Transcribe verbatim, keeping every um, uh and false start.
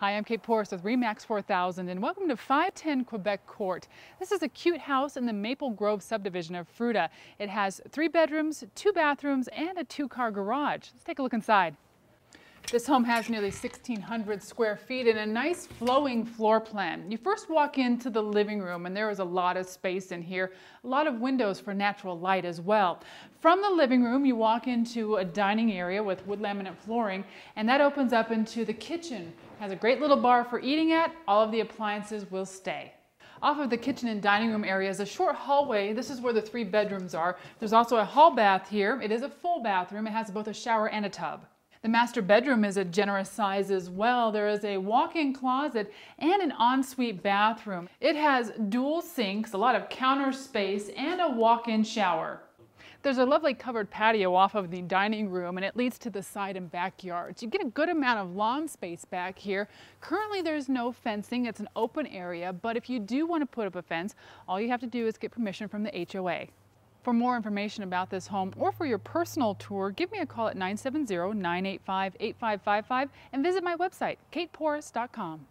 Hi, I'm Kate Porras with RE-MAX four thousand and welcome to five ten Quebec Court. This is a cute house in the Maple Grove subdivision of Fruita. It has three bedrooms, two bathrooms, and a two-car garage. Let's take a look inside. This home has nearly sixteen hundred square feet and a nice flowing floor plan. You first walk into the living room and there is a lot of space in here, a lot of windows for natural light as well. From the living room, you walk into a dining area with wood laminate flooring, and that opens up into the kitchen. It has a great little bar for eating at. All of the appliances will stay. Off of the kitchen and dining room area is a short hallway. This is where the three bedrooms are. There's also a hall bath here. It is a full bathroom. It has both a shower and a tub. The master bedroom is a generous size as well. There is a walk-in closet and an ensuite bathroom. It has dual sinks, a lot of counter space, and a walk-in shower. There's a lovely covered patio off of the dining room, and it leads to the side and backyards. You get a good amount of lawn space back here. Currently, there's no fencing. It's an open area, but if you do want to put up a fence, all you have to do is get permission from the H O A. For more information about this home or for your personal tour, give me a call at nine seven zero, nine eight five, eight five five five and visit my website, kate porras dot com.